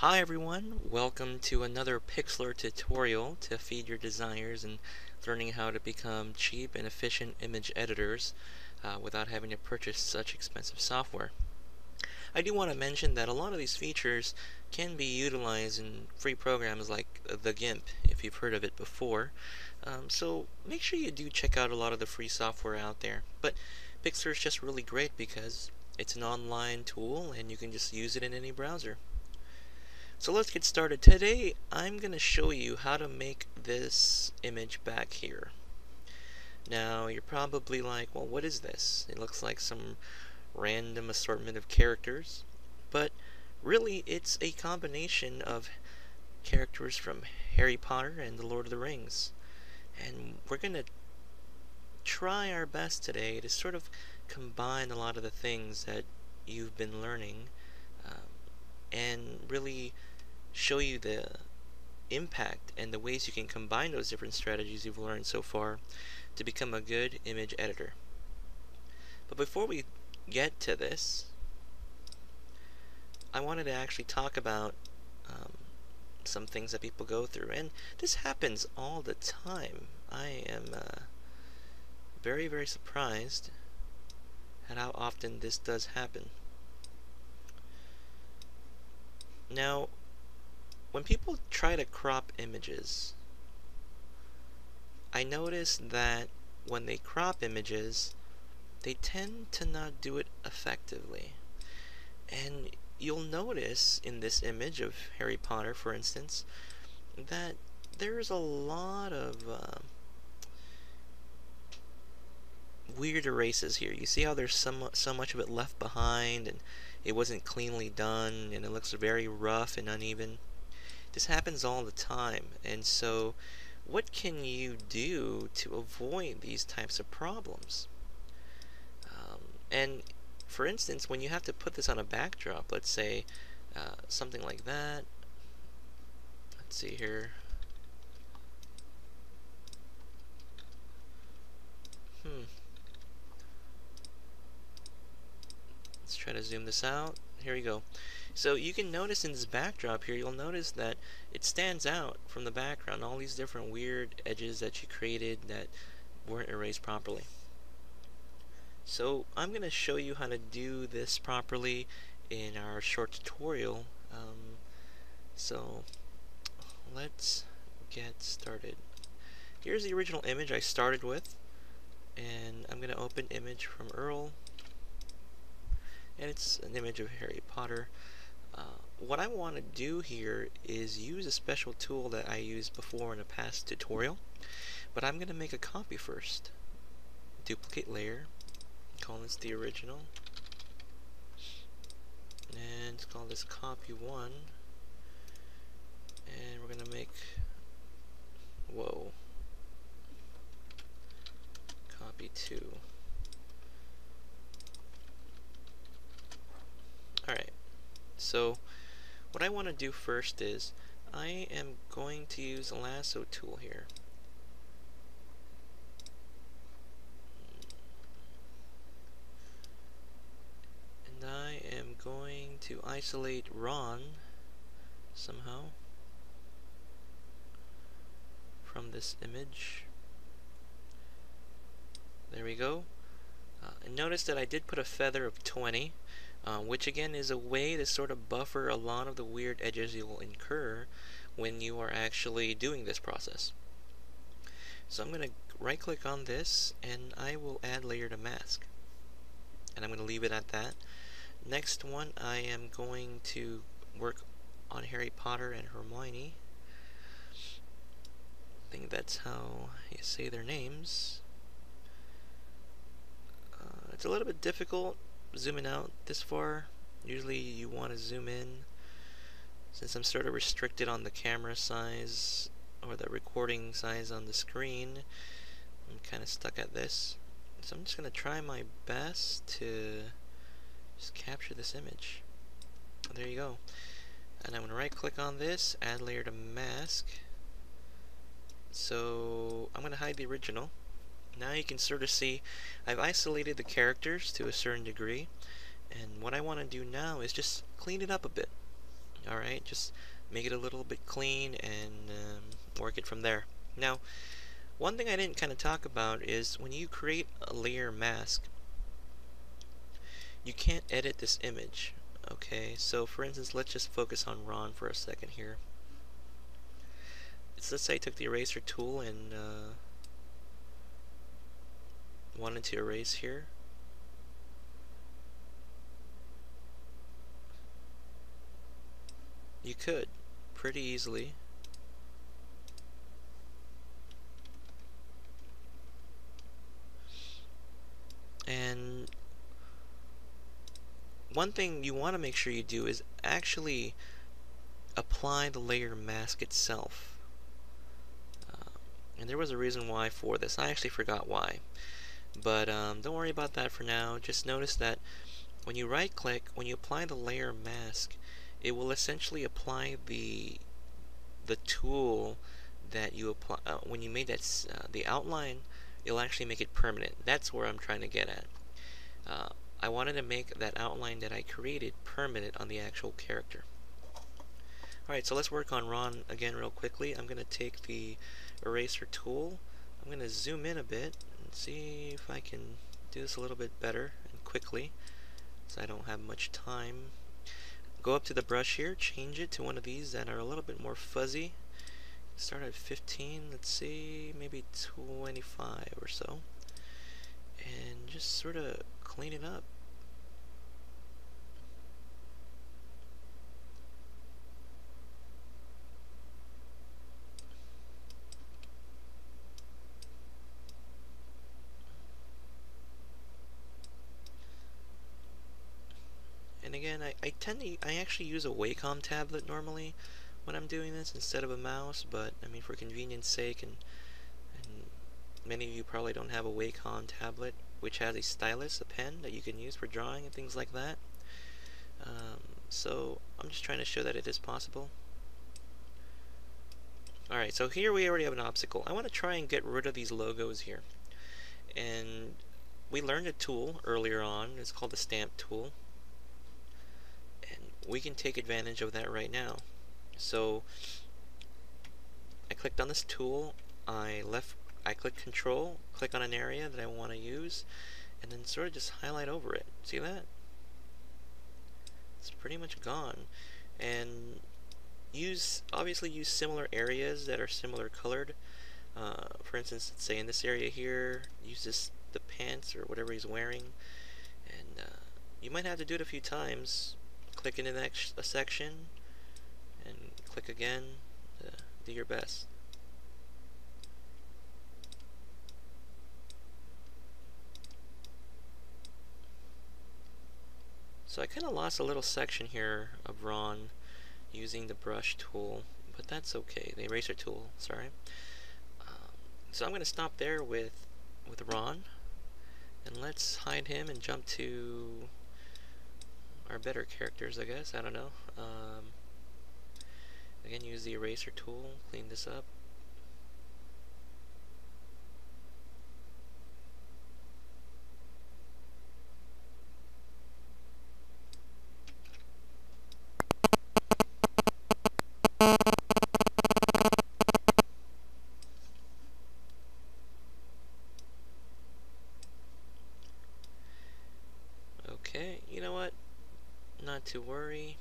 Hi everyone, welcome to another Pixlr tutorial to feed your desires and learning how to become cheap and efficient image editors without having to purchase such expensive software. I do want to mention that a lot of these features can be utilized in free programs like the GIMP, if you've heard of it before, so make sure you do check out a lot of the free software out there. But Pixlr is just really great because it's an online tool and you can just use it in any browser. So let's get started. Today I'm going to show you how to make this image back here. Now you're probably like, well, what is this? It looks like some random assortment of characters, but really it's a combination of characters from Harry Potter and the Lord of the Rings. And we're going to try our best today to sort of combine a lot of the things that you've been learning and really show you the impact and the ways you can combine those different strategies you've learned so far to become a good image editor. But before we get to this, I wanted to actually talk about some things that people go through, and this happens all the time. I am very, very surprised at how often this does happen. Now, when people try to crop images, I notice that when they crop images, they tend to not do it effectively. And you'll notice in this image of Harry Potter, for instance, that there's a lot of weird erases here. You see how there's so much of it left behind, and it wasn't cleanly done, and it looks very rough and uneven. This happens all the time, and so what can you do to avoid these types of problems? And for instance, when you have to put this on a backdrop, let's say something like that. Let's see here. Let's try to zoom this out. Here we go. So you can notice in this backdrop here, you'll notice that it stands out from the background, all these different weird edges that you created that weren't erased properly. So I'm going to show you how to do this properly in our short tutorial. So let's get started. Here's the original image I started with, and I'm going to open image from Earl. And it's an image of Harry Potter. What I want to do here is use a special tool that I used before in a past tutorial, but I'm going to make a copy first. Duplicate layer, call this the original, and let's call this copy 1, and we're going to make, whoa, copy 2. Alright, so what I want to do first is I am going to use a lasso tool here. And I am going to isolate Ron somehow from this image. There we go. And notice that I did put a feather of 20. Which again is a way to sort of buffer a lot of the weird edges you'll incur when you are actually doing this process. So I'm going to right click on this and I will add layer to mask, and I'm going to leave it at that. Next one, I am going to work on Harry Potter and Hermione. I think that's how you say their names. It's a little bit difficult zooming out this far. Usually you want to zoom in. Since I'm sort of restricted on the camera size or the recording size on the screen, I'm kind of stuck at this. So I'm just going to try my best to just capture this image. There you go. And I'm going to right click on this, add layer to mask. So I'm going to hide the original. Now you can sort of see I've isolated the characters to a certain degree, and what I want to do now is just clean it up a bit. Alright, right? Just make it a little bit clean and work it from there. Now, one thing I didn't kind of talk about is when you create a layer mask, you can't edit this image, okay? So for instance, let's just focus on Ron for a second here. Let's say I took the eraser tool and wanted to erase here. You could pretty easily . And one thing you want to make sure you do is actually apply the layer mask itself, and there was a reason why for this. I actually forgot why, but don't worry about that for now. Just notice that when you right click, when you apply the layer mask, it will essentially apply the tool that you apply when you made that the outline. It'll actually make it permanent. That's where I'm trying to get at. I wanted to make that outline that I created permanent on the actual character. Alright, so let's work on Ron again real quickly. I'm gonna take the eraser tool, I'm gonna zoom in a bit and see if I can do this a little bit better and quickly, so I don't have much time. Go up to the brush here, change it to one of these that are a little bit more fuzzy. Start at 15, let's see, maybe 25 or so, and just sort of clean it up. And again, I actually use a Wacom tablet normally when I'm doing this instead of a mouse, but I mean, for convenience sake, and many of you probably don't have a Wacom tablet, which has a stylus, a pen that you can use for drawing and things like that. So I'm just trying to show that it is possible. Alright, so here we already have an obstacle. I want to try and get rid of these logos here, and we learned a tool earlier on, it's called the stamp tool, and we can take advantage of that right now. So I clicked on this tool, I click Control, click on an area that I want to use, and then sort of just highlight over it. See that? It's pretty much gone. And obviously use similar areas that are similar colored. For instance, let's say in this area here, use the pants or whatever he's wearing, and you might have to do it a few times. Click into the next section, and click again, do your best. So I kind of lost a little section here of Ron using the brush tool, but that's okay, the eraser tool, sorry. So I'm going to stop there with Ron, and let's hide him and jump to our better characters, I guess, I don't know. Again, use the eraser tool, clean this up. Okay, you know what? Not to worry.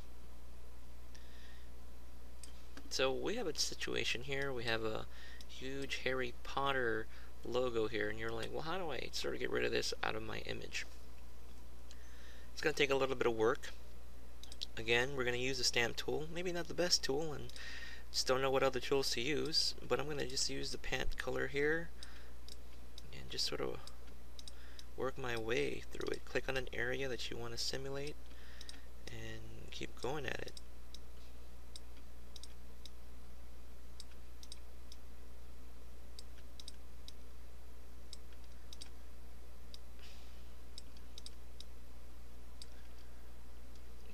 So we have a situation here, we have a huge Harry Potter logo here, and you're like, well, how do I sort of get rid of this out of my image? It's going to take a little bit of work. Again, we're going to use the stamp tool, maybe not the best tool, and just don't know what other tools to use, but I'm going to just use the pant color here, and just sort of work my way through it. Click on an area that you want to simulate, and keep going at it.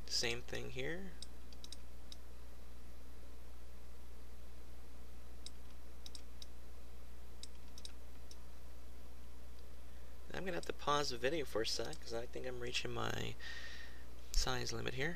Same thing here. I'm gonna have to pause the video for a sec because I think I'm reaching my size limit here.